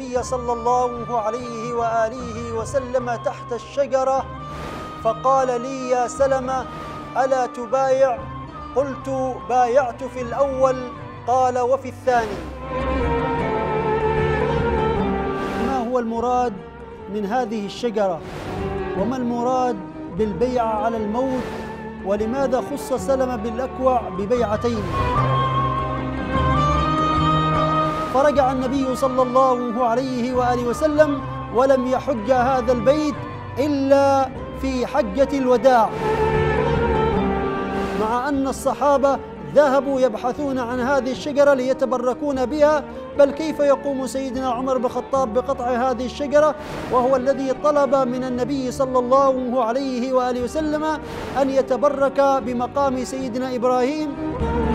النبي صلى الله عليه وآله وسلم تحت الشجرة فقال لي يا سلمة ألا تبايع؟ قلت بايعت في الأول. قال وفي الثاني؟ ما هو المراد من هذه الشجرة؟ وما المراد بالبيعة على الموت؟ ولماذا خص سلمة بالأكوع ببيعتين؟ فرجع النبي صلى الله عليه وآله وسلم ولم يحج هذا البيت إلا في حجة الوداع، مع أن الصحابة ذهبوا يبحثون عن هذه الشجرة ليتبركون بها، بل كيف يقوم سيدنا عمر بن الخطاب بقطع هذه الشجرة وهو الذي طلب من النبي صلى الله عليه وآله وسلم أن يتبرك بمقام سيدنا إبراهيم؟